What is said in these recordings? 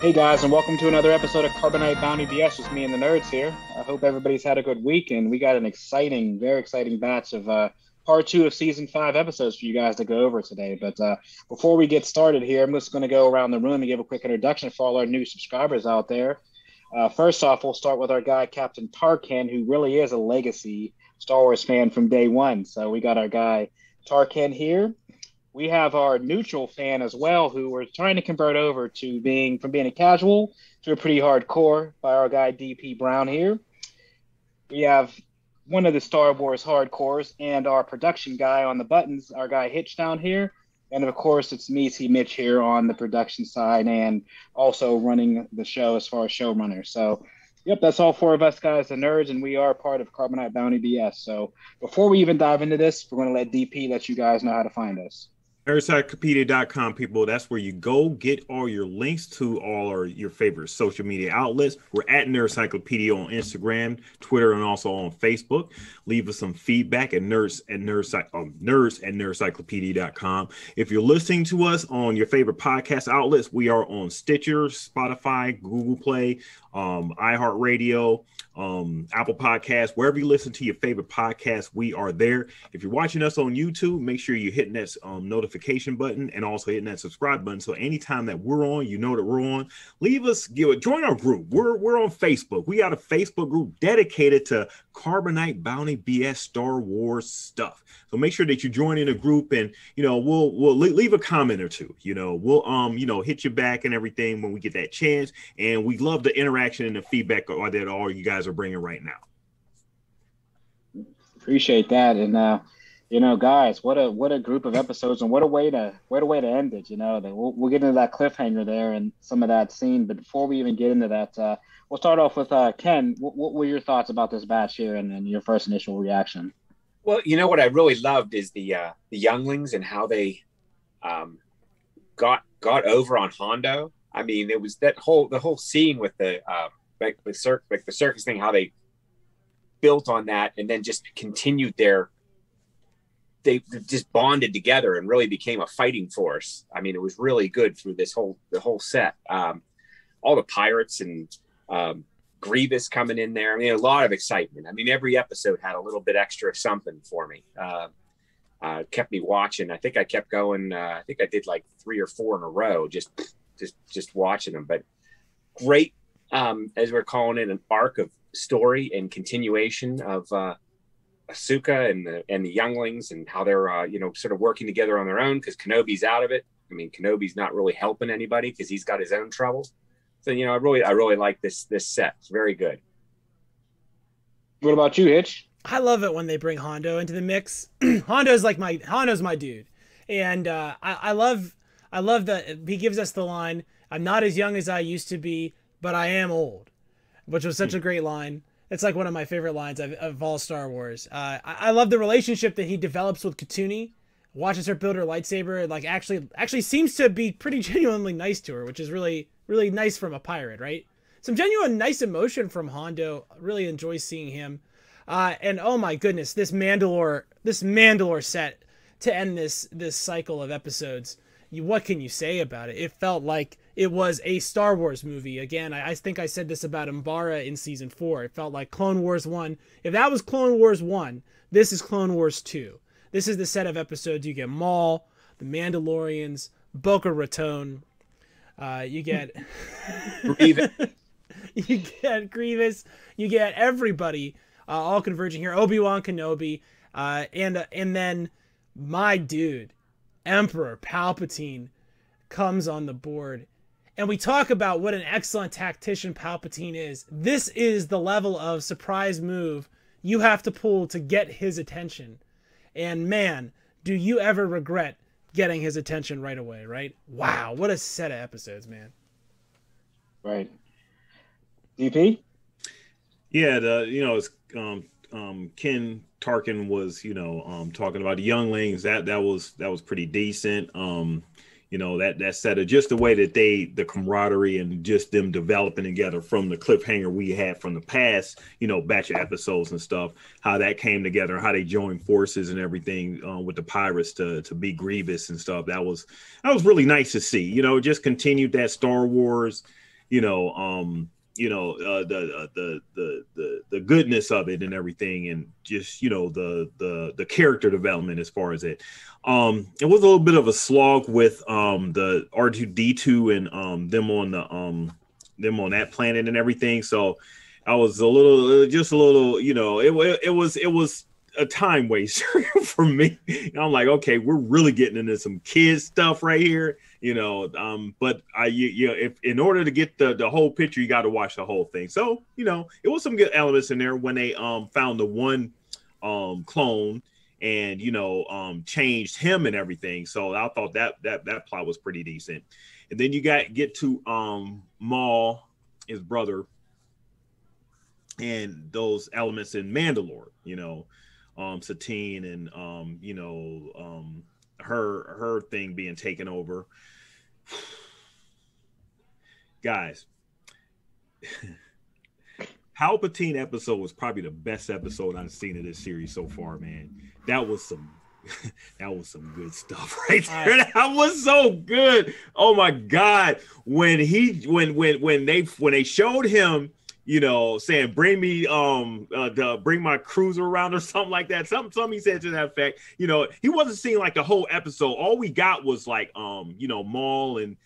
Hey guys, and welcome to another episode of Carbonite Bounty BS. Just me and the nerds here. I hope everybody's had a good week, and we got an exciting, very exciting batch of part two of season 5 episodes for you guys to go over today. But before we get started here, I'm just going to go around the room and give a quick introduction for all our new subscribers out there. First off, we'll start with our guy, Captain Tarkin, who really is a legacy Star Wars fan from day one. So we got our guy, Tarkin, here. We have our neutral fan as well, who we're trying to convert over to being from being a casual to a pretty hardcore by our guy DP Brown here. We have one of the Star Wars hardcores and our production guy on the buttons, our guy Hitch down here. And of course, it's me, C. Mitch, here on the production side and also running the show as far as showrunner. So, yep, that's all four of us guys, the nerds, and we are part of Carbonite Bounty BS. So before we even dive into this, we're going to let DP let you guys know how to find us. Nerdsidepedia.com, people. That's where you go get all your links to all your favorite social media outlets. We're at Nerdcyclopedia on Instagram, Twitter, and also on Facebook. Leave us some feedback at nerds at nerdcyclopedia.com. If you're listening to us on your favorite podcast outlets, we are on Stitcher, Spotify, Google Play, iHeartRadio, Apple Podcasts, wherever you listen to your favorite podcast, we are there. If you're watching us on YouTube, make sure you're hitting that notification button and also hitting that subscribe button. So anytime that we're on, you know that we're on. Leave us, join our group. We're on Facebook. We got a Facebook group dedicated to Carbonite Bounty BS Star Wars stuff. So make sure that you join in a group, and we'll leave a comment or two. We'll hit you back and everything when we get that chance. And we love the interaction and the feedback that all you guys are bringing right now. Appreciate that. And guys, what a group of episodes, and what a way to end it. We'll get into that cliffhanger there and some of that scene, but before we even get into that, we'll start off with Ken. What were your thoughts about this batch here and your first initial reaction? Well, what I really loved is the younglings and how they got over on Hondo. I mean, it was the whole scene with the the circus thing, how they built on that and then just continued they just bonded together and really became a fighting force. I mean, it was really good through the whole set. All the pirates and Grievous coming in there. I mean, a lot of excitement. I mean, every episode had a little bit extra something for me. Kept me watching. I think I kept going. I think I did like 3 or 4 in a row, just watching them. But great. As we're calling it, an arc of story and continuation of Ahsoka and the younglings and how they're sort of working together on their own, because Kenobi's out of it. I mean, Kenobi's not really helping anybody because he's got his own troubles. So I really like this set. It's very good. What about you, Hitch? I love it when they bring Hondo into the mix. Hondo's my dude, and I love that he gives us the line, "I'm not as young as I used to be, but I am old," which was such a great line. It's like one of my favorite lines of all Star Wars. I love the relationship that he develops with Katuni, watches her build her lightsaber, and actually seems to be pretty genuinely nice to her, which is really, really nice from a pirate, right? Some genuine nice emotion from Hondo. Really enjoy seeing him. And oh my goodness, this Mandalore set to end this cycle of episodes. What can you say about it? It felt like it was a Star Wars movie. Again, I think I said this about Umbara in season 4. It felt like Clone Wars 1. If that was Clone Wars 1, this is Clone Wars 2. This is the set of episodes. You get Maul, the Mandalorians, Bo-Katan. You get... Grievous. You get Grievous. You get everybody all converging here. Obi-Wan Kenobi. And then my dude, Emperor Palpatine, comes on the board. And we talk about what an excellent tactician Palpatine is. This is the level of surprise move you have to pull to get his attention. And man, do you ever regret getting his attention right away, right? Wow, what a set of episodes, man. Right. DP? Yeah, Ken Tarkin was, talking about the younglings. That was pretty decent. That set of just the way that the camaraderie and just them developing together from the cliffhanger we had from the past, batch of episodes and stuff, how that came together, how they joined forces and everything with the pirates to be Grievous and stuff. That was really nice to see, just continued that Star Wars, the goodness of it and everything, and just, you know, the character development as far as it. It was a little bit of a slog with the R2D2 and them on that planet and everything. So I was a little, you know, it was a time waster for me. And I'm like, okay, we're really getting into some kids stuff right here, you know. But if in order to get the whole picture, you got to watch the whole thing. So, you know, it was some good elements in there when they found the one clone and, you know, changed him and everything. So I thought that plot was pretty decent. And then you get to Maul, his brother, and those elements in Mandalore, you know. Satine and you know, her thing being taken over. Guys, Palpatine episode was probably the best episode I've seen of this series so far, man. That was some good stuff right there. That was so good. Oh my God, when they showed him, you know, saying, bring me, bring my cruiser around or something like that. Something he said to that effect. You know, he wasn't seeing like the whole episode. All we got was like, you know, Maul and,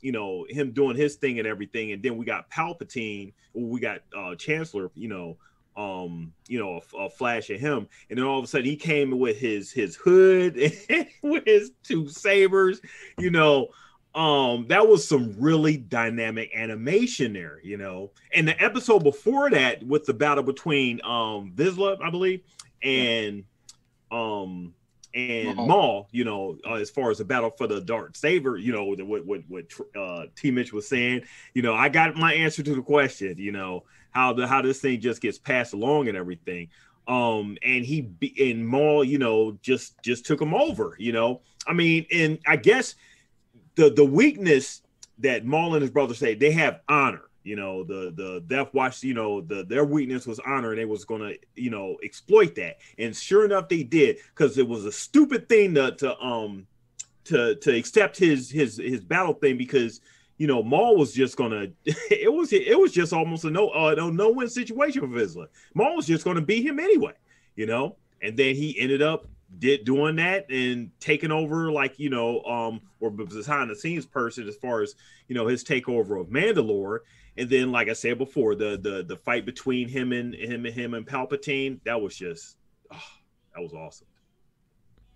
you know, him doing his thing and everything. And then we got Palpatine, we got Chancellor, you know, a flash of him. And then all of a sudden he came with his hood and with his two sabers, you know. That was some really dynamic animation there, you know. And the episode before that with the battle between Vizsla, I believe, and Maul, you know, as far as the battle for the Darth Saber, you know, what T. Mitch was saying, you know, I got my answer to the question, you know, how this thing just gets passed along and everything. And Maul, you know, just took him over, you know. I mean, and I guess the weakness that Maul and his brother say, they have honor, you know, the Death Watch, you know, their weakness was honor, and they was going to, you know, exploit that. And sure enough, they did, because it was a stupid thing to accept his battle thing, because, you know, Maul was just going to, it was just almost a no-win situation for Vizsla. Maul was just going to beat him anyway, you know, and then he ended up doing that and taking over, like, you know, or behind the scenes person as far as, you know, his takeover of Mandalore. And then, like I said before, the fight between him and Palpatine, that was just, oh, that was awesome.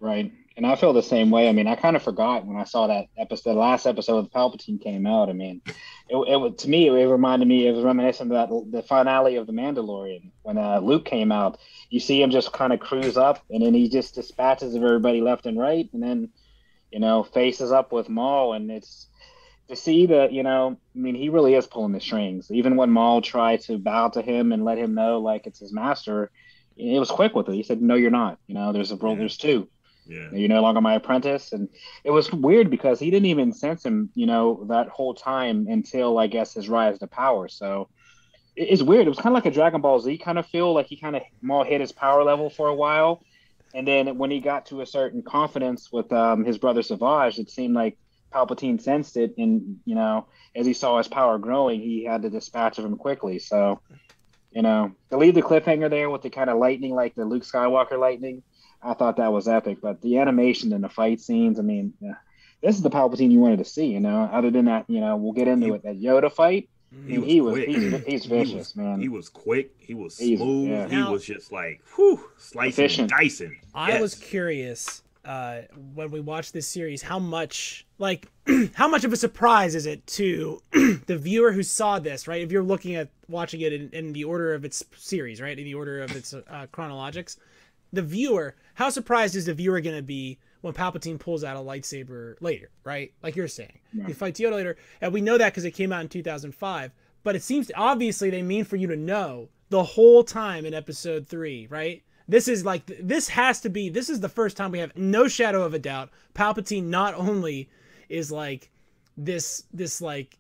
Right. And I feel the same way. I mean, I kind of forgot when I saw that episode, the last episode of Palpatine came out. I mean, it to me, it reminded me, it was reminiscent of the finale of The Mandalorian when Luke came out. You see him just kind of cruise up, and then he just dispatches of everybody left and right, and then, you know, faces up with Maul. And it's to see that, you know, I mean, he really is pulling the strings. Even when Maul tried to bow to him and let him know, like, it's his master, it was quick with it. He said, "No, you're not. You know, there's a rule. There's two. Yeah. You're no longer my apprentice." And it was weird because he didn't even sense him, you know, that whole time until, I guess, his rise to power. So it's weird. It was kind of like a Dragon Ball Z kind of feel, like he kind of more hit his power level for a while. And then when he got to a certain confidence with his brother Savage, it seemed like Palpatine sensed it. And, you know, as he saw his power growing, he had to dispatch of him quickly. So, you know, to leave the cliffhanger there with the kind of lightning, like the Luke Skywalker lightning, I thought that was epic. But the animation and the fight scenes, I mean, this is the Palpatine you wanted to see, you know. Other than that, you know, we'll get into it. That Yoda fight, he's vicious, man. He was quick. He was smooth. Yeah. He was just like, whew, slicing and dicing. I was curious when we watched this series, how much of a surprise is it to the viewer who saw this, right? If you're watching it in the order of its series, right, in the order of its chronologics, the viewer, how surprised is the viewer going to be when Palpatine pulls out a lightsaber later, right? Like you're saying, yeah. He fights Yoda later, and we know that because it came out in 2005. But it seems obviously they mean for you to know the whole time in Episode 3, right? This is like, this is the first time we have no shadow of a doubt. Palpatine not only is like this like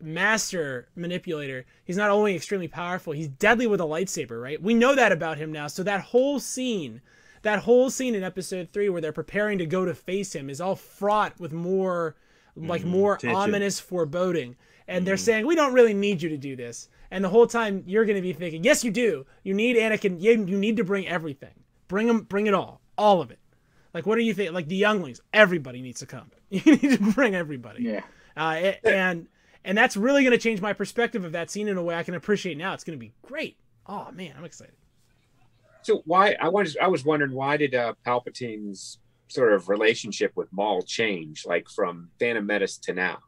master manipulator, he's not only extremely powerful, he's deadly with a lightsaber, right? We know that about him now. So that whole scene in Episode 3 where they're preparing to go to face him is all fraught with more ominous foreboding. and they're saying, we don't really need you to do this. And the whole time you're going to be thinking, yes, you do. You need Anakin. You need to bring everything. Bring him. Bring it all of it. Like, what do you think? Like the younglings, everybody needs to come. You need to bring everybody. Yeah. And that's really going to change my perspective of that scene in a way I can appreciate now. It's going to be great. Oh man, I'm excited. So why I was wondering, why did Palpatine's sort of relationship with Maul change, like from Phantom Menace to now?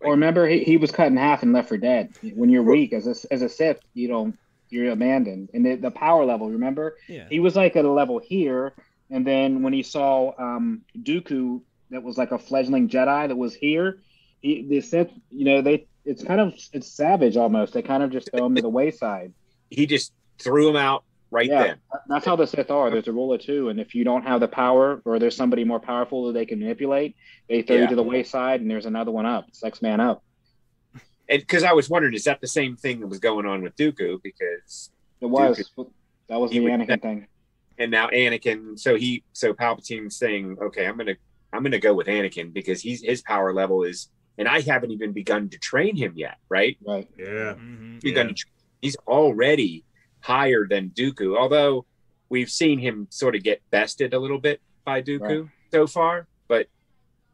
Like, well, remember he was cut in half and left for dead. When you're weak as a Sith, you don't, you're abandoned. And the power level, remember? Yeah. He was like at a level here, and then when he saw Dooku, that was like a fledgling Jedi that was here. The Sith, you know, it's savage almost. They kind of just throw him to the wayside. He just threw him out right then. That's how the Sith are. There's a rule of two, and if you don't have the power, or there's somebody more powerful that they can manipulate, they throw you to the wayside, and there's another one up. It's next man up. And because I was wondering, is that the same thing that was going on with Dooku? Because it was Dooku, that was the Anakin thing, and now Anakin. So Palpatine's saying, okay, I'm gonna go with Anakin because his power level is, and I haven't even begun to train him yet, right? Right. Yeah. Mm-hmm. He's already higher than Dooku, although we've seen him sort of get bested a little bit by Dooku so far. But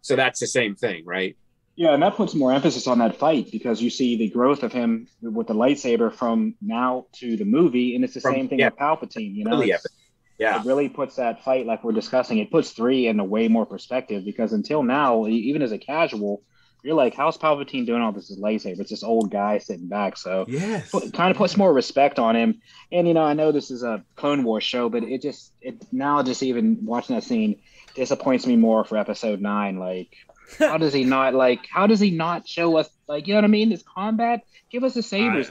so that's the same thing, right? Yeah, and that puts more emphasis on that fight because you see the growth of him with the lightsaber from now to the movie, and it's the same thing with Palpatine. You know, it really puts that fight, like we're discussing, it puts three in a way more perspective because until now, even as a casual, you're like, how's Palpatine doing all this with lightsaber? It's this old guy sitting back. So it kind of puts more respect on him. And, you know, I know this is a Clone Wars show, but now even watching that scene disappoints me more for episode 9. Like, how does he not show us, like, you know what I mean? This combat, give us the sabers.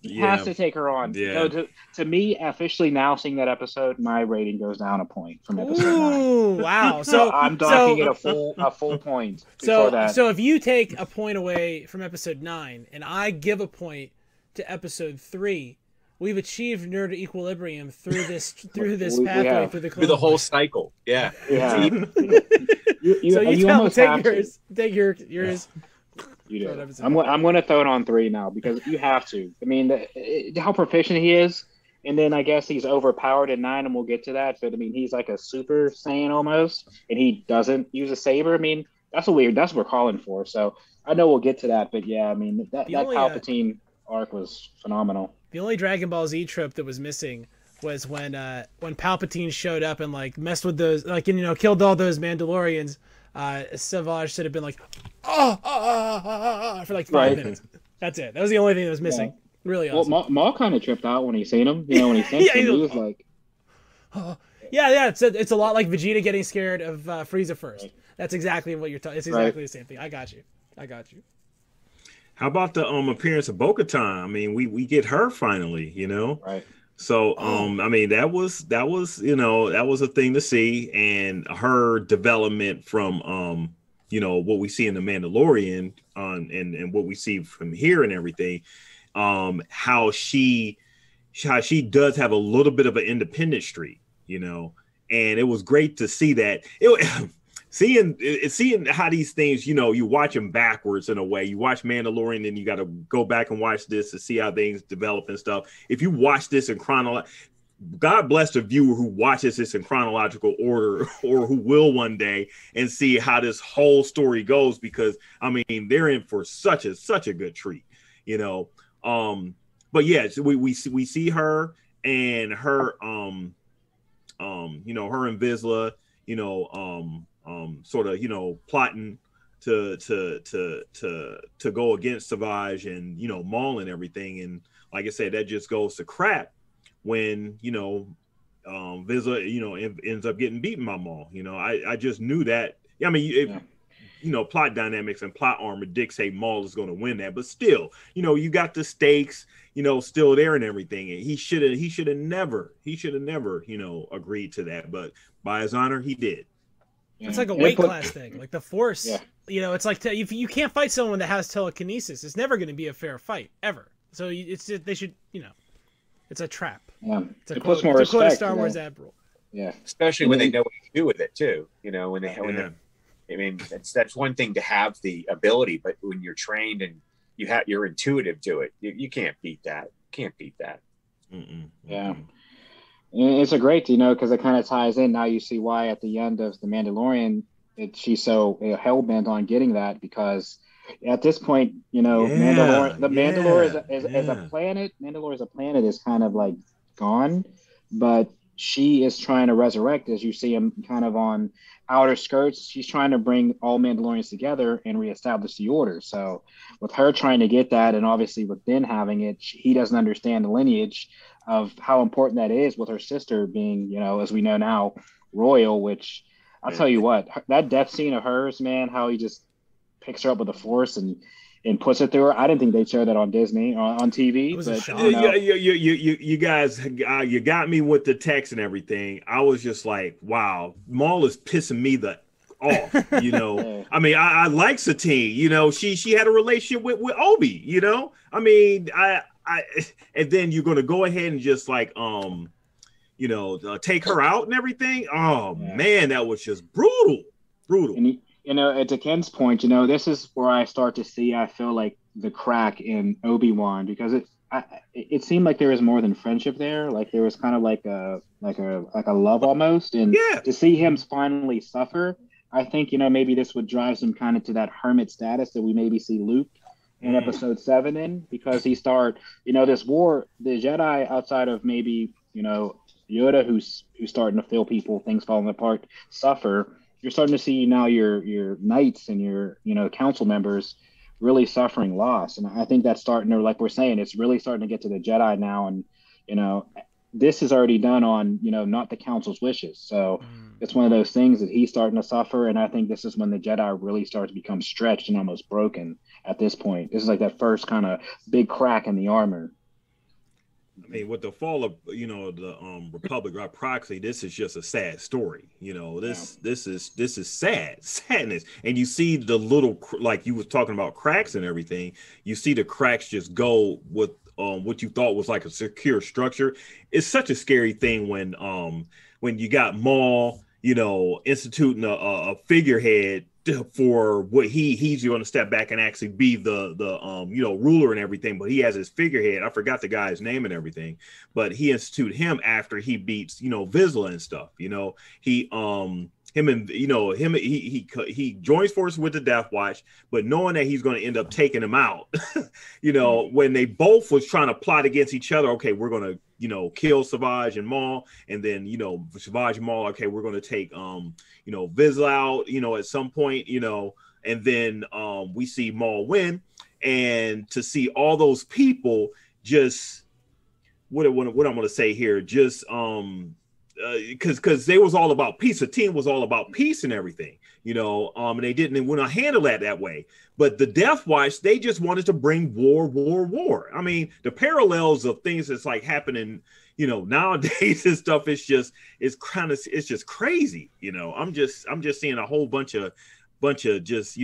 He has to take her on. Yeah. So to me, officially now seeing that episode, my rating goes down a point from episode 9. Wow. So I'm docking it a full point. So if you take a point away from episode 9 and I give a point to episode 3, we've achieved nerd equilibrium through this pathway through the whole cycle. Yeah. You take yours. You do. I'm going to throw it on 3 now because you have to. I mean, how proficient he is, and then I guess he's overpowered in 9, and we'll get to that. But I mean, he's like a Super Saiyan almost, and he doesn't use a saber. I mean, that's what we're calling for. So I know we'll get to that, but yeah, I mean that Palpatine arc was phenomenal. The only Dragon Ball Z trope that was missing was when Palpatine showed up and like messed with those, like, and, you know, killed all those Mandalorians. Savage should have been like, for like 5 minutes. That's it. That was the only thing that was missing. Yeah. Really awesome. Well, Maul kind of tripped out when he seen him. You know, when he sensed him, he was like, oh. Yeah. It's a lot like Vegeta getting scared of Frieza first. Right. That's exactly what you're talking. It's exactly the same thing. I got you. How about the appearance of Bo-Katan? I mean, we get her finally. You know. Right. So, I mean, that was a thing to see, and her development from, you know, what we see in The Mandalorian on, and what we see from here and everything, how she does have a little bit of an independent streak, you know, and it was great to see that. Seeing how these things, you know, you watch them backwards in a way. You watch Mandalorian, and you got to go back and watch this to see how things develop and stuff. If you watch this in chronological, God bless the viewer who watches this in chronological order, or who will one day, and see how this whole story goes. Because I mean, they're in for such a good treat, you know. But yeah, so we see her and her, you know, her and Vizsla, you know, sort of, you know, plotting to go against Savage and, you know, Maul and everything. And like I said, that just goes to crap when, you know, Vizsla, you know, ends up getting beaten by Maul. You know, I just knew that. I mean, you know, plot dynamics and plot armor dictate Maul is going to win that, but still, you know, you got the stakes, you know, still there and everything. And he should have never, you know, agreed to that, but by his honor, he did. It's like a weight class thing, like the Force. Yeah. You know, it's like if you can't fight someone that has telekinesis, it's never going to be a fair fight ever. So they should, you know, it's a trap. Yeah, it puts more respect. It's a Star Wars Admiral. Yeah, especially when they know what to do with it too. You know, when they, I mean, that's one thing to have the ability, but when you're trained and you're intuitive to it. You can't beat that. Can't beat that. Mm-mm. Yeah. It's a great, because it kind of ties in. Now you see why at the end of The Mandalorian, she's so hell-bent on getting that, because at this point, Mandalore as a planet is kind of like gone, but she is trying to resurrect, as you see him kind of on outer skirts. She's trying to bring all Mandalorians together and reestablish the order. So with her trying to get that, and obviously with Ben having it, he doesn't understand the lineage of how important that is, with her sister being, as we know now, royal, which I'll tell you what, that death scene of hers, man, how he just picks her up with the Force and puts it through her. I didn't think they'd show that on Disney or on TV. You guys, you got me with the text and everything. I was just like, wow, Maul is pissing me off, Yeah. I mean, I like Satine. She had a relationship with Obi. I mean, I and then you're gonna go ahead and just like take her out and everything. Oh yeah. Man, that was just brutal. And to Ken's point, this is where I start to see, I feel like, the crack in Obi-Wan, because it seemed like there was more than friendship there. Like there was kind of like a love almost. And to see him finally suffer, I think, maybe this would drive some kind of to that hermit status that we maybe see Luke in episode 7 in, because he started, this war, the Jedi outside of maybe, Yoda, who's starting to feel people, things falling apart, suffer. You're starting to see now your knights and your council members really suffering loss, and I think that's starting to, like we're saying, it's really starting to get to the Jedi now, and this is already done on not the council's wishes. So it's one of those things that he's starting to suffer, and I think this is when the Jedi really start to become stretched and almost broken. At this point, this is like that first kind of big crack in the armor. I mean, with the fall of, the Republic by proxy, this is just a sad story. This is sad, sadness. And you see the little, like you were talking about, cracks and everything. You see the cracks just go with what you thought was like a secure structure. It's such a scary thing when you got Maul, instituting a figurehead for what he's going to step back and actually be the ruler and everything, but he has his figurehead. I forgot the guy's name and everything, but he instituted him after he beats Vizsla and stuff. He joins forces with the Death Watch, but knowing that he's going to end up taking him out. When they both was trying to plot against each other, okay, we're going to kill Savage and Maul, and then Savage and Maul, okay, we're going to take Vizsla out at some point, and then we see Maul win, and to see all those people just what I'm going to say here, just because they was all about peace. The team was all about peace and everything, and they didn't want to handle that way. But the Death Watch, they just wanted to bring war. I mean, the parallels of things that's like happening, nowadays and stuff, it's just crazy. I'm just seeing a whole bunch of just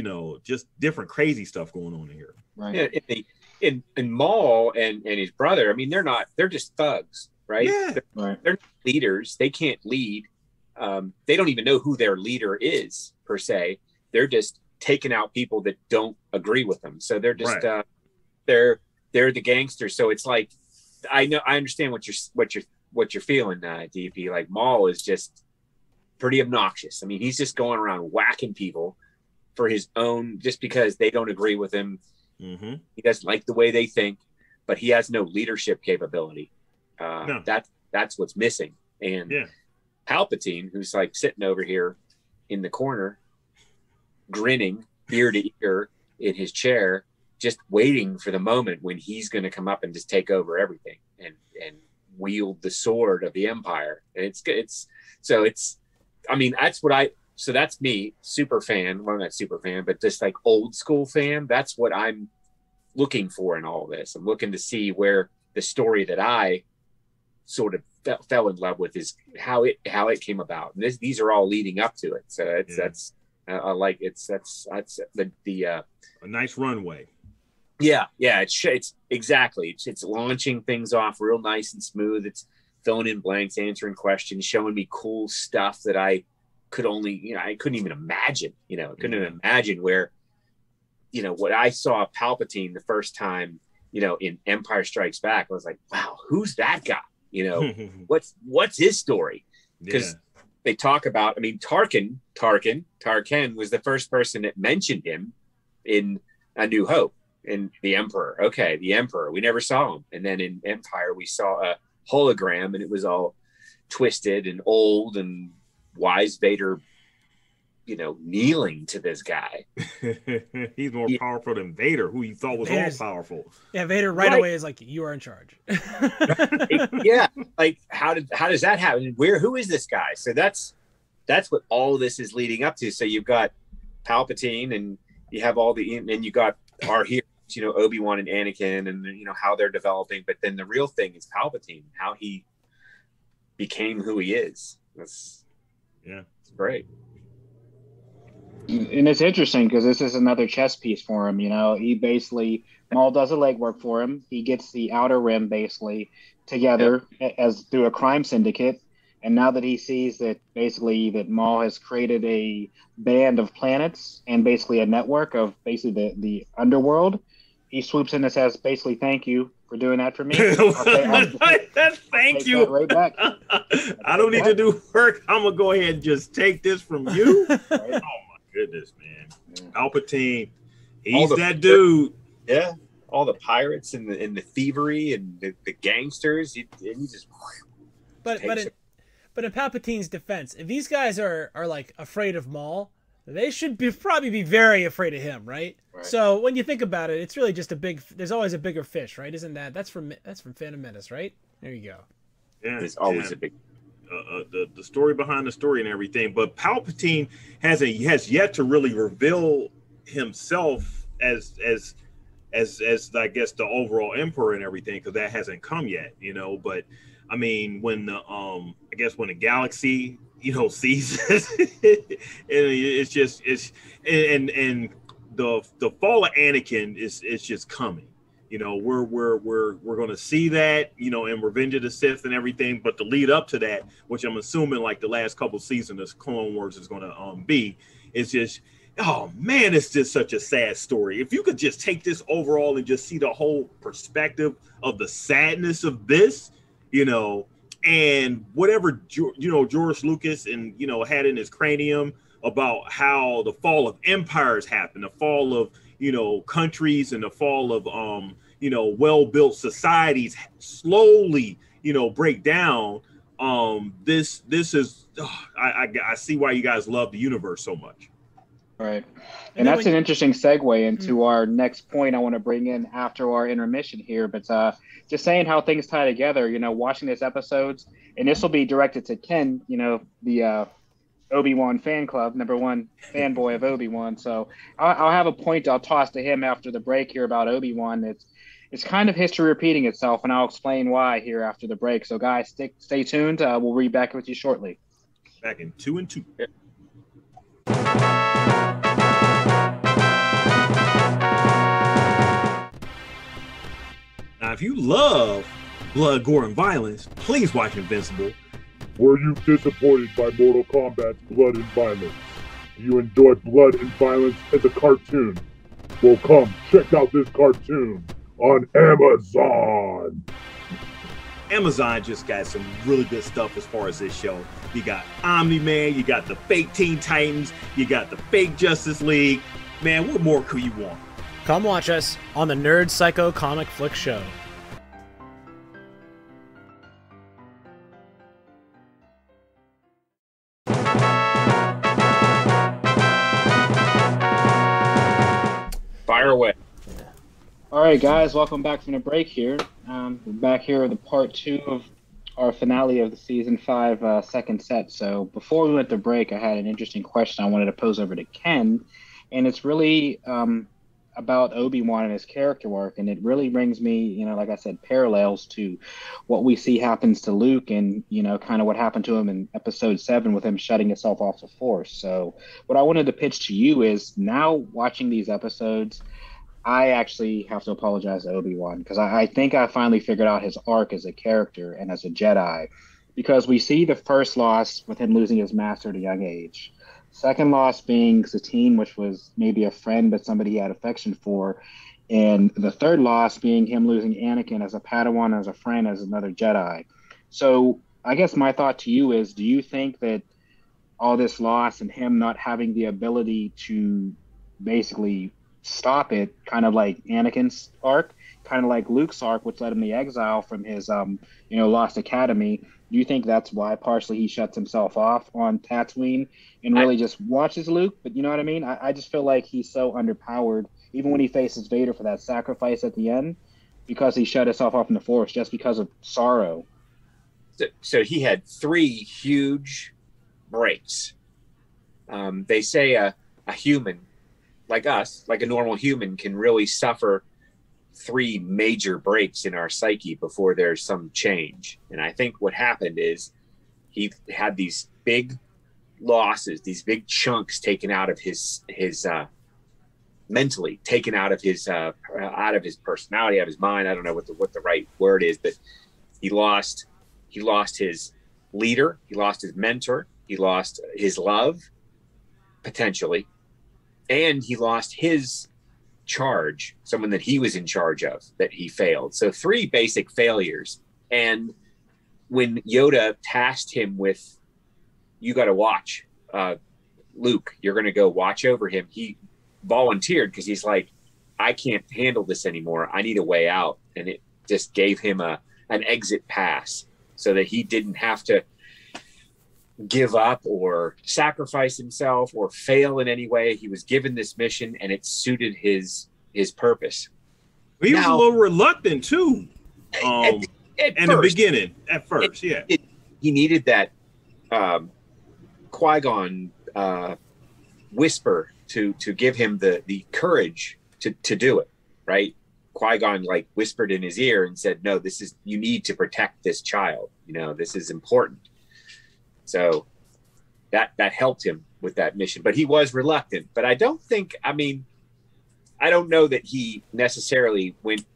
different crazy stuff going on in here. Right. Yeah, and Maul and his brother, I mean, they're just thugs. Right? Yeah. They're not leaders. They can't lead. They don't even know who their leader is, per se. They're just taking out people that don't agree with them. So they're just they're the gangsters. So it's like, I understand what you're feeling, DP. Like Maul is just pretty obnoxious. I mean, he's just going around whacking people for his own, just because they don't agree with him. Mm-hmm. He doesn't like the way they think, but he has no leadership capability. No. That's what's missing. And Palpatine, who's like sitting over here in the corner, grinning ear to ear in his chair, just waiting for the moment when he's going to come up and just take over everything and wield the sword of the Empire. And that's me, super fan. Well, not super fan, but just like old school fan. That's what I'm looking for in all this. I'm looking to see where the story that I sort of fell in love with is how it came about, and these are all leading up to it. So that's a nice runway. It's exactly, it's launching things off real nice and smooth. It's filling in blanks, answering questions, showing me cool stuff that I could only I couldn't even imagine. I couldn't even imagine where you know, what I saw Palpatine the first time, you know, in Empire Strikes Back, I was like, wow, who's that guy? You know, what's his story? Because they talk about, I mean, Tarkin was the first person that mentioned him in A New Hope, in the Emperor. Okay, the Emperor, we never saw him. And then in Empire, we saw a hologram, and it was all twisted and old, and why is Vader, you know, kneeling to this guy? He's more powerful than Vader, who you thought was all powerful. Yeah, Vader right away is like, you are in charge. Yeah, like how does that happen? Where, who is this guy? So that's what all this is leading up to. So you've got Palpatine, and you have all the, and you got our heroes, you know, Obi-Wan and Anakin, and you know how they're developing. But then the real thing is Palpatine, how he became who he is. It's great. And it's interesting because this is another chess piece for him. You know, he basically, Maul does the legwork for him. He gets the Outer Rim basically together as through a crime syndicate. And now that he sees that basically that Maul has created a band of planets and basically a network of basically the underworld, he swoops in and says, basically, thank you for doing that for me. Thank you. Right back. I don't need to do work. I'm going to go ahead and just take this from you. Right? Oh, my goodness, man. Palpatine, he's that dude. Yeah. All the pirates and the thievery and the gangsters. You just... But in Palpatine's defense, if these guys are like afraid of Maul, they should probably be very afraid of him, right? So when you think about it, it's really just there's always a bigger fish, right? Isn't that? That's from Phantom Menace, right? There you go. Yeah, there's always a big the story behind the story and everything. But Palpatine has yet to really reveal himself as I guess the overall emperor and everything, because that hasn't come yet, you know. But I mean, when the I guess when the galaxy, you know, sees this, and the fall of Anakin is just coming. You know, we're gonna see that, you know, in Revenge of the Sith and everything. But the lead up to that, which I'm assuming like the last couple seasons of Clone Wars is gonna be, it's just, oh man, it's just such a sad story. If you could just take this overall and just see the whole perspective of the sadness of this, you know. And whatever, you know, George Lucas and, you know, had in his cranium about how the fall of empires happened, the fall of, you know, countries, and the fall of, you know, well-built societies slowly, you know, break down. This is, I see why you guys love the universe so much. Right. And that's an interesting segue into our next point I want to bring in after our intermission here. But just saying how things tie together, you know, watching these episodes, and this will be directed to Ken, you know, the Obi-Wan fan club, number one fanboy of Obi-Wan. So I'll have a point I'll toss to him after the break here about Obi-Wan. It's kind of history repeating itself, and I'll explain why here after the break. So guys, stay tuned. We'll be back with you shortly. Back in 2 and 2. Now, if you love blood, gore, and violence, please watch Invincible. Were you disappointed by Mortal Kombat's blood and violence? Do you enjoy blood and violence as a cartoon? Well, come check out this cartoon on Amazon. Amazon just got some really good stuff as far as this show. You got Omni-Man, you got the fake Teen Titans, you got the fake Justice League. Man, what more could you want? Come watch us on the Nerd Psycho Comic Flick Show. Fire away. All right, guys, welcome back from the break here. We're back here with the part 2 of our finale of the season 5 second set. So before we went to break, I had an interesting question I wanted to pose over to Ken, and it's really... about Obi-Wan and his character work, and it really brings me, you know, like I said, parallels to what we see happens to Luke, and, you know, kind of what happened to him in episode 7 with him shutting himself off the Force. So what I wanted to pitch to you is, now watching these episodes, I actually have to apologize to Obi-Wan, because I think I finally figured out his arc as a character and as a Jedi, because we see the first loss with him losing his master at a young age. Second loss being Satine, which was maybe a friend, but somebody he had affection for. And the third loss being him losing Anakin as a Padawan, as a friend, as another Jedi. So I guess my thought to you is, do you think that all this loss and him not having the ability to basically stop it, kind of like Anakin's arc, kind of like Luke's arc, which led him to exile from his, lost academy. Do you think that's why partially he shuts himself off on Tatooine and really just watches Luke? But you know what I mean? I just feel like he's so underpowered, even when he faces Vader for that sacrifice at the end, because he shut himself off in the Force just because of sorrow. So he had three huge breaks. They say a human like us, like a normal human, can really suffer three major breaks in our psyche before there's some change. And I think what happened is he had these big losses, these big chunks taken out of his mentally taken out of his personality, out of his mind. I don't know what the right word is, but he lost his leader. He lost his mentor. He lost his love, potentially. And he lost his charge, someone that he was in charge of, that he failed. So three basic failures. And when Yoda tasked him with, you got to watch Luke, you're going to go watch over him, he volunteered because he's like, I can't handle this anymore. I need a way out. And it just gave him an exit pass so that he didn't have to give up or sacrifice himself or fail in any way. He was given this mission and it suited his purpose. He was a little reluctant too in the beginning. He needed that Qui-Gon whisper to give him the courage to do it, right? Qui-Gon like whispered in his ear and said, no, this is, you need to protect this child. You know, this is important. So that helped him with that mission, but he was reluctant. But I don't think, I mean, I don't know that he necessarily went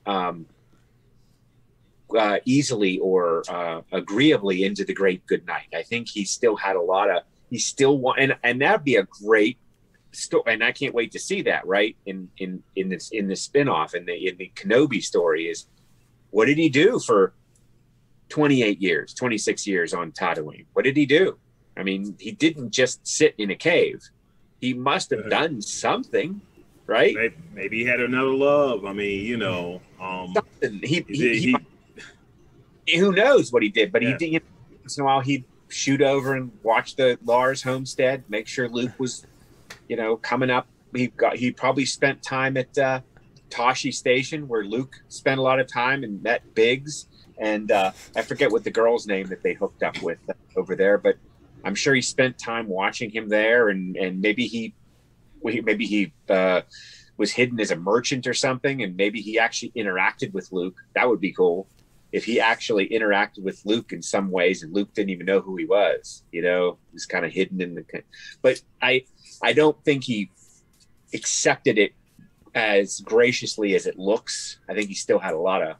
easily or agreeably into the great good night. I think he still had a lot of, and that'd be a great story. And I can't wait to see that, right? In the spinoff, in the Kenobi story is, what did he do for 28 years, 26 years on Tatooine? What did he do? I mean, he didn't just sit in a cave. He must have done something, right? Maybe he had another love. I mean, you know, something. He who knows what he did, but he did, you know, once in a while he'd shoot over and watch the Lars homestead, make sure Luke was, you know, coming up. He probably spent time at Toshi Station, where Luke spent a lot of time and met Biggs. And I forget what the girl's name that they hooked up with over there, but I'm sure he spent time watching him there, and maybe he was hidden as a merchant or something, and maybe he actually interacted with Luke. That would be cool if he actually interacted with Luke in some ways, and Luke didn't even know who he was. You know, he was kind of hidden in the. But I don't think he accepted it as graciously as it looks. I think he still had a lot of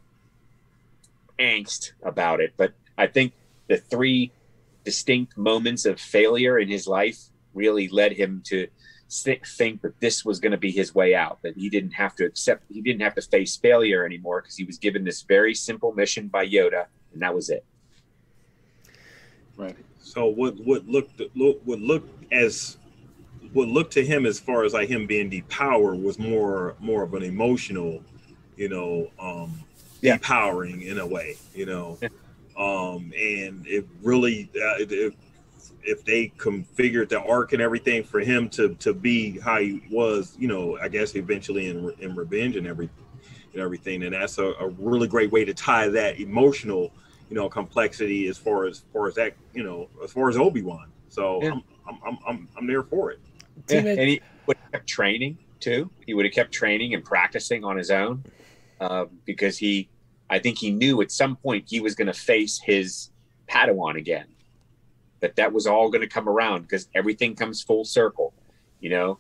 angst about it, but I think the three distinct moments of failure in his life really led him to think that this was going to be his way out, that he didn't have to accept, he didn't have to face failure anymore, because he was given this very simple mission by Yoda, and that was it. Right. So what looked to him, as far as like him being depowered, was more of an emotional, you know, empowering in a way, you know. And it really if they configured the arc and everything for him to be how he was, you know, I guess eventually in revenge and everything, and that's a really great way to tie that emotional, you know, complexity as far as that, you know, as far as Obi-Wan. So yeah. I'm there for it. Yeah. And he would have kept training too. He would have kept training and practicing on his own. Because I think he knew at some point he was going to face his Padawan again, that was all going to come around, because everything comes full circle, you know,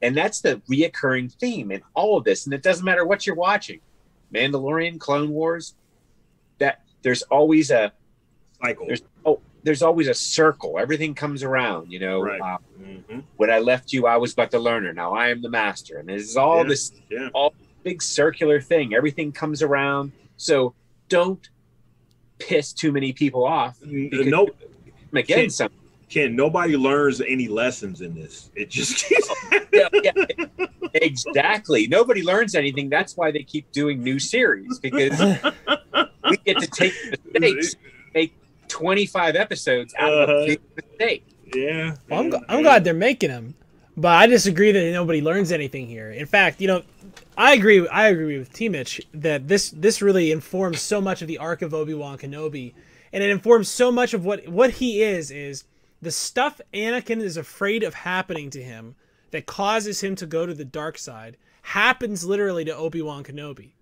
and that's the reoccurring theme in all of this. And it doesn't matter what you're watching, Mandalorian, Clone Wars, that there's always a cycle. There's, there's always a circle. Everything comes around, you know. Right. When I left you, I was but the learner. Now I am the master. And this is all all big circular thing. Everything comes around. So don't piss too many people off. Nope. Ken, nobody learns any lessons in this. It just keeps Exactly. Nobody learns anything. That's why they keep doing new series, because we get to take mistakes, make 25 episodes out of a mistake. Yeah. Well, I'm glad they're making them, but I disagree that nobody learns anything here. In fact, you know, I agree with T. Mitch that this really informs so much of the arc of Obi-Wan Kenobi, and it informs so much of what he is the stuff Anakin is afraid of happening to him that causes him to go to the dark side happens literally to Obi-Wan Kenobi.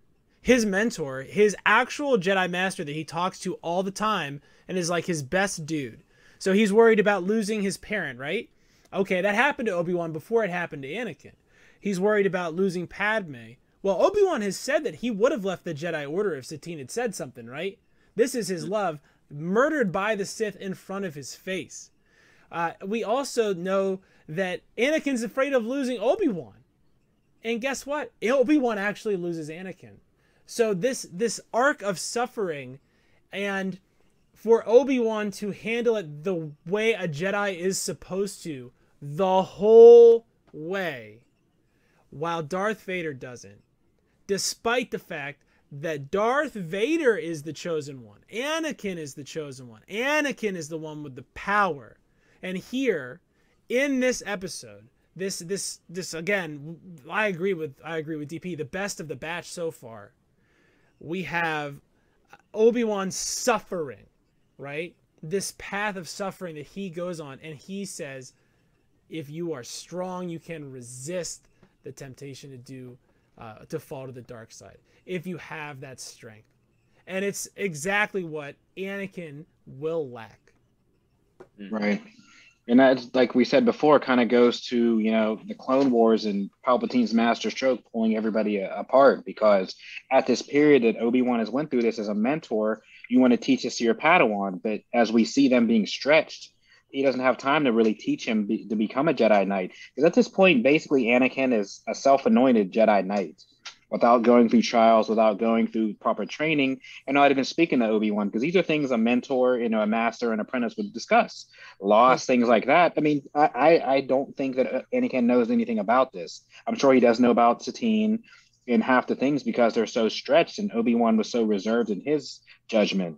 His mentor, his actual Jedi master that he talks to all the time and is like his best dude. So he's worried about losing his parent, right? Okay, that happened to Obi-Wan before it happened to Anakin. He's worried about losing Padme. Well, Obi-Wan has said that he would have left the Jedi Order if Satine had said something, right? This is his love, murdered by the Sith in front of his face. We also know that Anakin's afraid of losing Obi-Wan. And guess what? Obi-Wan actually loses Anakin. So this arc of suffering, and for Obi-Wan to handle it the way a Jedi is supposed to, the whole way, while Darth Vader doesn't, despite the fact that Darth Vader is the chosen one. Anakin is the chosen one. Anakin is the one with the power. And here, in this episode, this again, I agree with DP, the best of the batch so far. We have Obi-Wan suffering, right? This path of suffering that he goes on, and he says, if you are strong, you can resist the temptation to fall to the dark side, if you have that strength. And it's exactly what Anakin will lack. Right. And that's, like we said before, kind of goes to, you know, the Clone Wars and Palpatine's master stroke pulling everybody apart, because at this period that Obi-Wan has went through this as a mentor, you want to teach this to your Padawan, but as we see them being stretched, he doesn't have time to really teach him to become a Jedi Knight. Because at this point, basically, Anakin is a self-anointed Jedi Knight without going through trials, without going through proper training, and not even speaking to Obi-Wan, because these are things a mentor, you know, a master, an apprentice would discuss. Loss, things like that. I mean, I don't think that Anakin knows anything about this. I'm sure he does know about Satine and half the things, because they're so stretched, and Obi-Wan was so reserved in his judgment.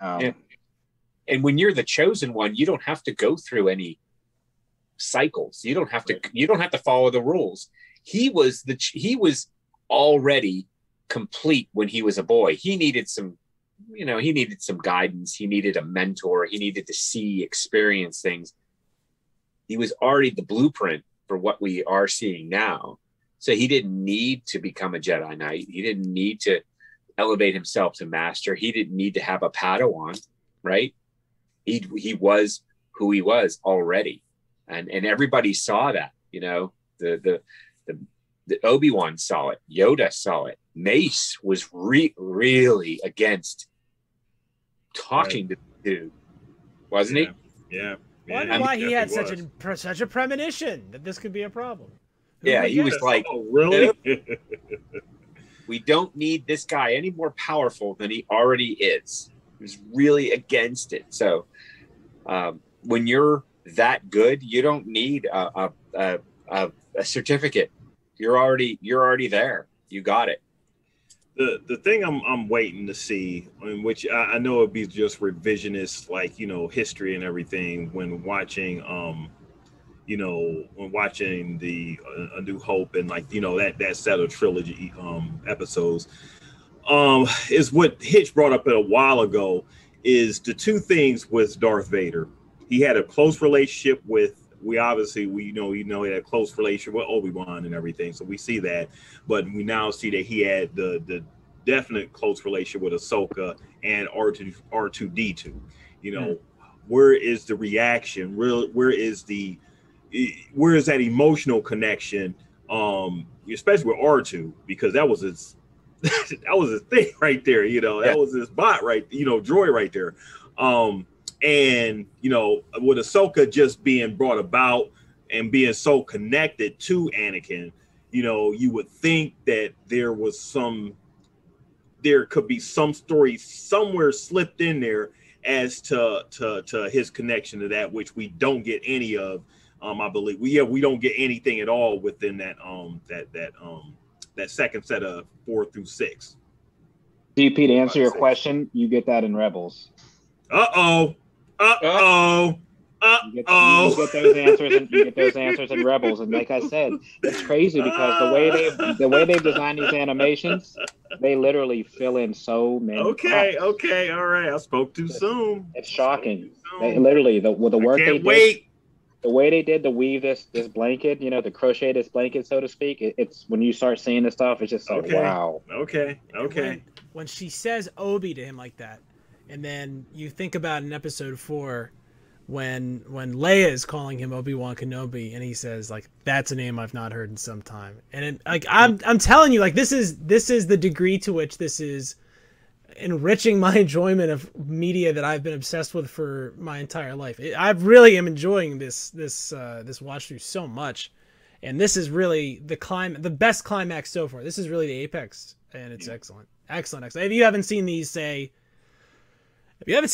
And when you're the chosen one, you don't have to go through any cycles. You don't have to. You don't have to follow the rules. He was already complete when he was a boy. He needed some, you know, he needed some guidance. He needed a mentor. He needed to see, experience things. He was already the blueprint for what we are seeing now. So he didn't need to become a Jedi Knight. He didn't need to elevate himself to master. He didn't need to have a Padawan, right? He was who he was already. And everybody saw that, you know, the Obi-Wan saw it. Yoda saw it. Mace was really against talking to the dude, wasn't he? Yeah. Well, I don't know why he had such a premonition that this could be a problem. He was like, oh, really? We don't need this guy any more powerful than he already is. He was really against it. So when you're that good, you don't need a certificate. You're already there. You got it. The thing I'm waiting to see, in which I know it'd be just revisionist, like, you know, history and everything, when watching, you know, when watching the A New Hope and, like, you know, that set of trilogy episodes, is what Hitch brought up a while ago. Is the two things with Darth Vader? He had a close relationship with. We obviously know he had a close relationship with Obi-Wan and everything, so we see that. But we now see that he had the definite close relationship with Ahsoka and R2D2. You know, where is the reaction? Where is that emotional connection? Especially with R2, because that was his that was his thing right there. You know, that was his bot, right? You know, droid right there. And, you know, with Ahsoka just being brought about and being so connected to Anakin, you know, you would think that there could be some story somewhere slipped in there as to his connection to that, which we don't get any of. I believe we don't get anything at all within that second set of 4 through 6. DP, to answer your question, you get that in Rebels. You get those answers, and you get those answers in Rebels. And like I said, it's crazy because the way they've designed these animations, they literally fill in so many. Okay, all right. I spoke too soon. It's shocking. They literally the work they did. The way they did to weave this blanket, you know, to crochet this blanket, so to speak, it's when you start seeing this stuff, it's just like, wow. Okay. When she says Obi to him like that, and then you think about in episode 4 when Leia is calling him Obi-Wan Kenobi, and he says, like, that's a name I've not heard in some time. And it, like, I'm telling you, like, this is the degree to which this is enriching my enjoyment of media that I've been obsessed with for my entire life. I really am enjoying this watch through so much, and this is really the best climax so far. This is really the apex, and it's excellent. If you haven't seen these, you gotta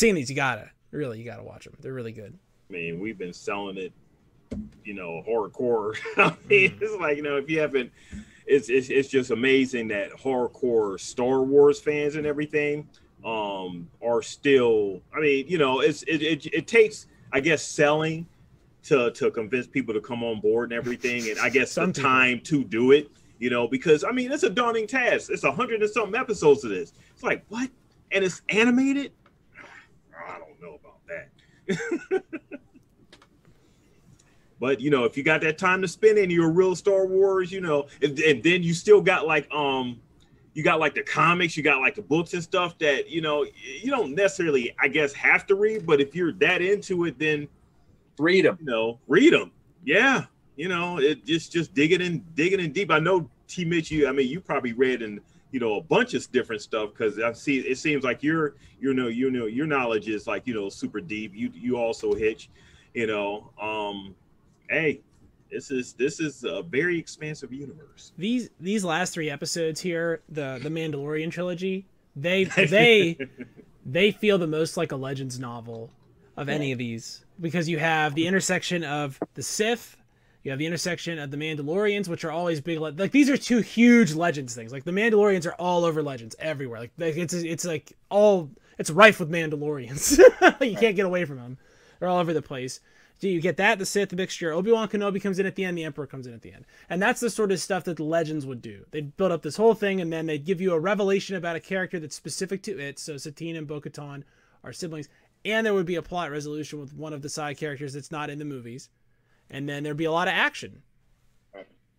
watch them. They're really good. I mean, we've been selling it, you know, hardcore. I mean, it's like, you know, if you haven't. It's just amazing that hardcore Star Wars fans and everything are still. I mean, you know, it takes, I guess, selling to convince people to come on board and everything, and I guess some time to do it. You know, because I mean, it's a daunting task. It's 100 and something episodes of this. It's like, what? And it's animated. I don't know about that. But, you know, if you got that time to spend and you're a real Star Wars, you know, and then you still got like the comics, you got like the books and stuff that, you know, you don't necessarily, I guess, have to read. But if you're that into it, then read them. You know, read them. Yeah. You know, it just digging in deep. I know, T. Mitch, you probably read and, you know, a bunch of different stuff, because I see it seems like your knowledge is like, you know, super deep. You also Hitch, you know. Hey, this is a very expansive universe. These last 3 episodes here, the Mandalorian trilogy, they feel the most like a Legends novel of any of these, because you have the intersection of the Sith, you have the intersection of the Mandalorians, which are always big. Like, these are 2 huge Legends things. Like, the Mandalorians are all over Legends everywhere. Like it's like all, it's rife with Mandalorians. You can't get away from them. They're all over the place. So you get that, the Sith, the mixture. Obi-Wan Kenobi comes in at the end. The Emperor comes in at the end. And that's the sort of stuff that the Legends would do. They'd build up this whole thing, and then they'd give you a revelation about a character that's specific to it. So Satine and Bo-Katan are siblings. And there would be a plot resolution with one of the side characters that's not in the movies. And then there'd be a lot of action.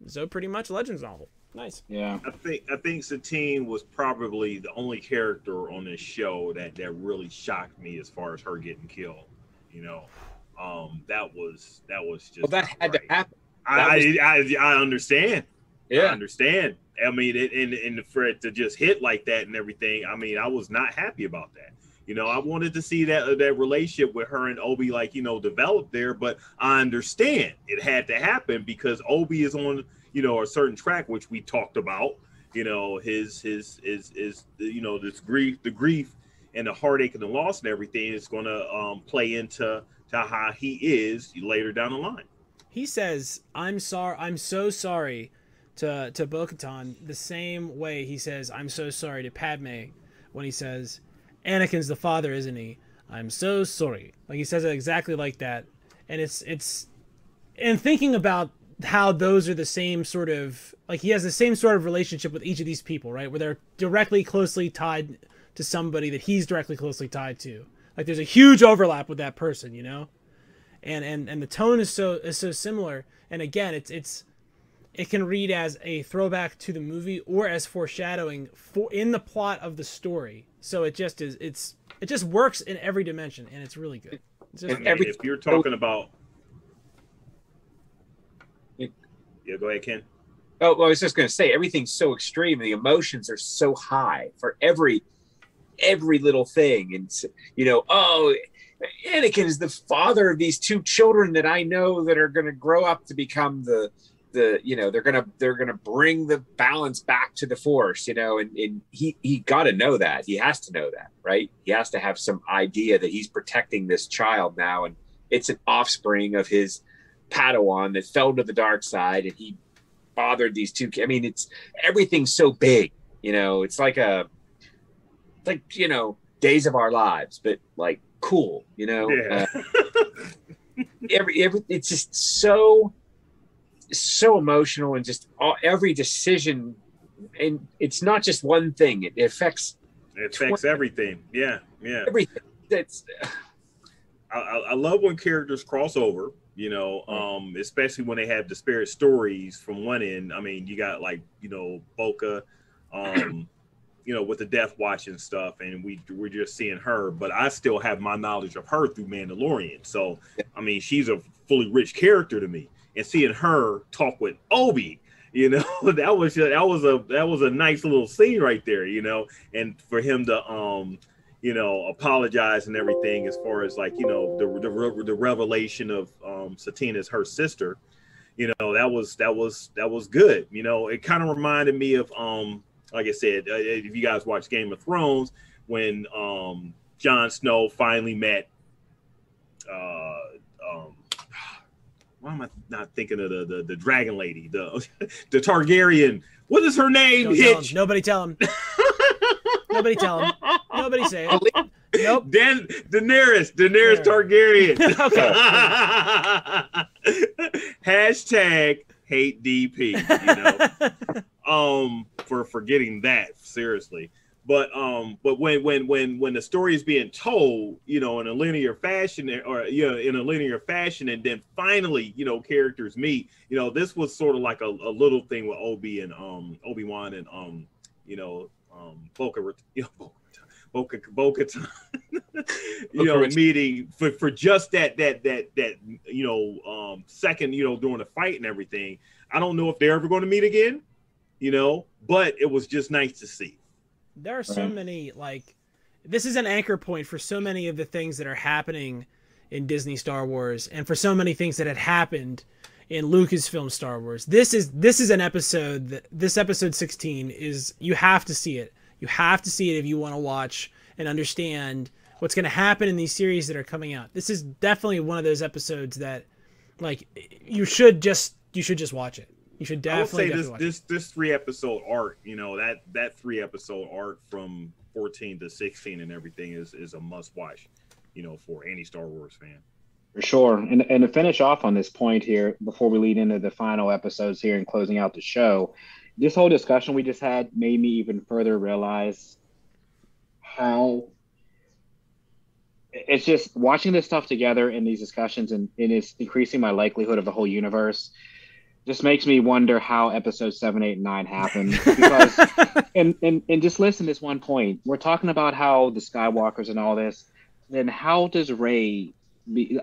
So pretty much Legends novel. Nice. Yeah. I think Satine was probably the only character on this show that really shocked me as far as her getting killed, you know. That was just, well, that had right. to happen. I understand. Yeah, I understand. I mean, and for it to just hit like that and everything. I mean, I was not happy about that. You know, I wanted to see that relationship with her and Obi, like, you know, develop there. But I understand it had to happen because Obi is on, you know, a certain track, which we talked about. You know, his you know, this grief and the heartache and the loss and everything is going to play into how he is later down the line. He says, "I'm sorry. I'm so sorry," to Bo-Katan, the same way he says, "I'm so sorry" to Padme when he says, "Anakin's the father, isn't he? I'm so sorry." Like, he says it exactly like that, and it's and thinking about how those are the same sort of, like, he has the same sort of relationship with each of these people, right? Where they're directly closely tied to somebody that he's directly closely tied to. Like, there's a huge overlap with that person, you know, and the tone is so similar. And again, it can read as a throwback to the movie or as foreshadowing in the plot of the story. So it just is. It just works in every dimension, and it's really good. It's just, I mean, if you're talking about, yeah, go ahead, Ken. Oh, well, I was just going to say, everything's so extreme. The emotions are so high for every little thing, and, you know, oh, Anakin is the father of these two children that I know that are going to grow up to become the you know, they're gonna bring the balance back to the Force, you know, and he got to know that. He has to know that, right? He has to have some idea that he's protecting this child now, and it's an offspring of his Padawan that fell to the dark side, and he bothered these two. I mean, it's everything's so big, you know. It's like you know, Days of Our Lives, but like cool, you know. Yeah. It's just so emotional, and just every decision, and it's not just one thing. It affects. It affects everything. Yeah, yeah. Everything. That's. I love when characters cross over. You know, especially when they have disparate stories from one end. I mean, you got like, you know, Boca, you know, with the Death Watch and stuff, and we're just seeing her. But I still have my knowledge of her through Mandalorian. So, I mean, she's a fully rich character to me. And seeing her talk with Obi, you know, that was a nice little scene right there, you know. And for him to you know, apologize and everything, as far as like, you know, the revelation of Satine as her sister, you know, that was good. You know, it kind of reminded me of like I said, if you guys watch Game of Thrones, when Jon Snow finally met why am I not thinking of the dragon lady, the Targaryen? What is her name? Hitch. Nobody tell him. Nobody tell him. Nobody say it. Nope. Then Daenerys Targaryen. Hashtag hate DP. You know, for forgetting that, seriously. But when the story is being told, you know, in a linear fashion, or you know, and then finally, you know, characters meet. You know, this was sort of like a little thing with Obi-Wan and you know, Bo-Katan, you know, meeting for just that you know, second, you know, during the fight and everything. I don't know if they're ever going to meet again, you know, but it was just nice to see. There are so many, like, this is an anchor point for so many of the things that are happening in Disney Star Wars, and for so many things that had happened in Lucasfilm Star Wars. This is an episode that, this episode 16 is, you have to see it. You have to see it if you want to watch and understand what's going to happen in these series that are coming out. This is definitely one of those episodes that, like, you should just watch it. You should definitely. I would say this 3-episode arc, you know, that 3-episode arc from 14 to 16 and everything is a must watch, you know, for any Star Wars fan. For sure. And to finish off on this point here, before we lead into the final episodes here and closing out the show, this whole discussion we just had made me even further realize how it's just watching this stuff together in these discussions, and it's increasing my likelihood of the whole universe. Just makes me wonder how episodes 7, 8, and 9 happened. Because and just listen to this one point. We're talking about how the Skywalkers and all this. Then how does Rey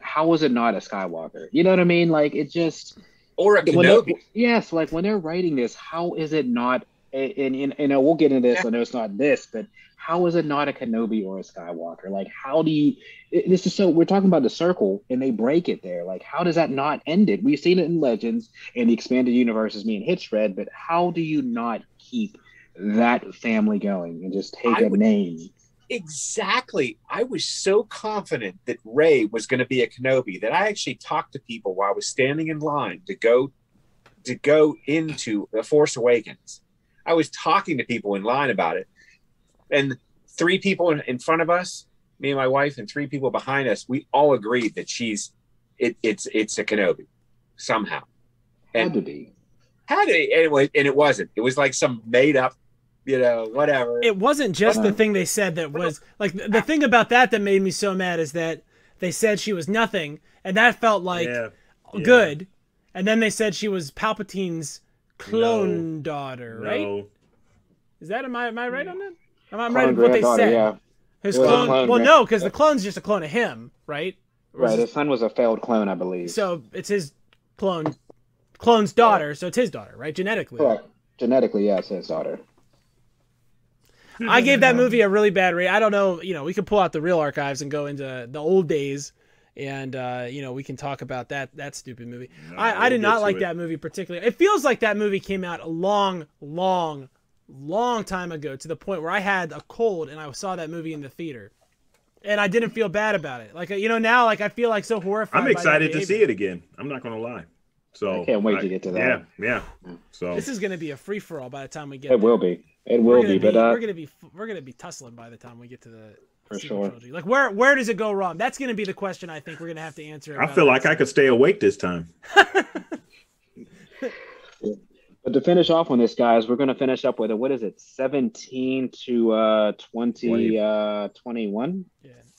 how is it not a Skywalker? You know what I mean? Like, it just, or a Kenobi. Yes, like when they're writing this, how is it not? And we'll get into this. Yeah. I know it's not this, but how is it not a Kenobi or a Skywalker? Like, how do you? This is so. We're talking about the circle, and they break it there. Like, how does that not end it? We've seen it in Legends and the expanded universe, as me and Hitch read, but how do you not keep that family going and just take a name? Exactly. I was so confident that Rey was going to be a Kenobi that I actually talked to people while I was standing in line to go into The Force Awakens. I was talking to people in line about it, and 3 people in front of us, me and my wife, and 3 people behind us, we all agreed that it's a Kenobi somehow. And it wasn't. It was like some made up, you know, whatever. It wasn't just the thing they said that was like the thing about that made me so mad is that they said she was nothing, and that felt like good, and then they said she was Palpatine's clone daughter, right? Is that am I right on that? Am I right on what they said? Yeah. His clone. Well, no, because the clone's just a clone of him, right? Right. His son was a failed clone, I believe. So it's his clone's daughter. So it's his daughter, right? Genetically. Correct. Genetically, yeah, it's his daughter. I gave that movie a really bad rate. I don't know. You know, we could pull out the real archives and go into the old days, and you know, we can talk about that stupid movie. No, I did not like that movie particularly. It feels like that movie came out a long time ago, to the point where I had a cold and I saw that movie in the theater, and I didn't feel bad about it. Like, you know, now, like, I feel like so horrified. I'm excited to see it again. I'm not going to lie. So I can't wait to get to that. Yeah, yeah. So this is going to be a free for all by the time we get. It will be. It will be. But we're going to be tussling by the time we get to the. For sure. Trilogy. Like, where does it go wrong? That's going to be the question. I think we're going to have to answer. I feel like I could stay awake this time. But to finish off on this, guys, we're going to finish up with a, what is it, 17 to 21? Yeah.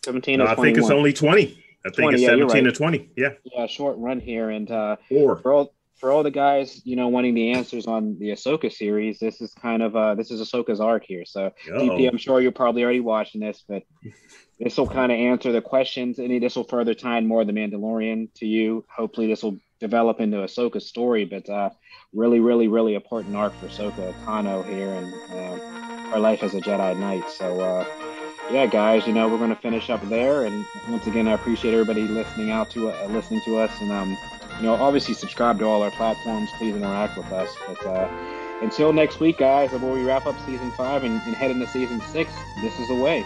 17 no, or 21. I think it's only 20. I think 20, it's 17 to 20. Yeah. Yeah, short run here. And for all the guys, you know, wanting the answers on the Ahsoka series, this is kind of this is Ahsoka's arc here. So DP, I'm sure you're probably already watching this, but this will kind of answer the questions, and this will further tie in more of the Mandalorian to you. Hopefully this will develop into Ahsoka's story, but really important arc for Ahsoka Tano here, and her life as a Jedi Knight. So yeah, guys, you know, we're going to finish up there, and once again, I appreciate everybody listening to us, and you know, obviously subscribe to all our platforms, please interact with us, but until next week, guys, before we wrap up season 5 and head into season 6, this is the way.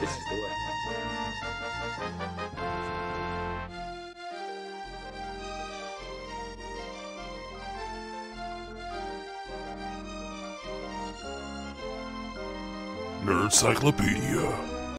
This is the way. Nerdcyclopedia.